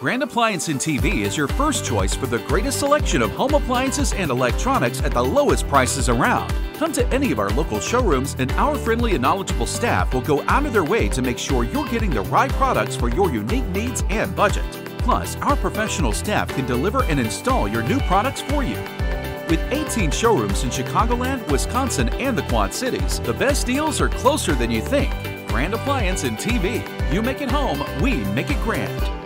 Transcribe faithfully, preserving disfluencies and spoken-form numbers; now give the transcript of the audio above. Grand Appliance and T V is your first choice for the greatest selection of home appliances and electronics at the lowest prices around. Come to any of our local showrooms and our friendly and knowledgeable staff will go out of their way to make sure you're getting the right products for your unique needs and budget. Plus, our professional staff can deliver and install your new products for you. With eighteen showrooms in Chicagoland, Wisconsin, and the Quad Cities, the best deals are closer than you think. Grand Appliance and T V. You make it home, we make it grand.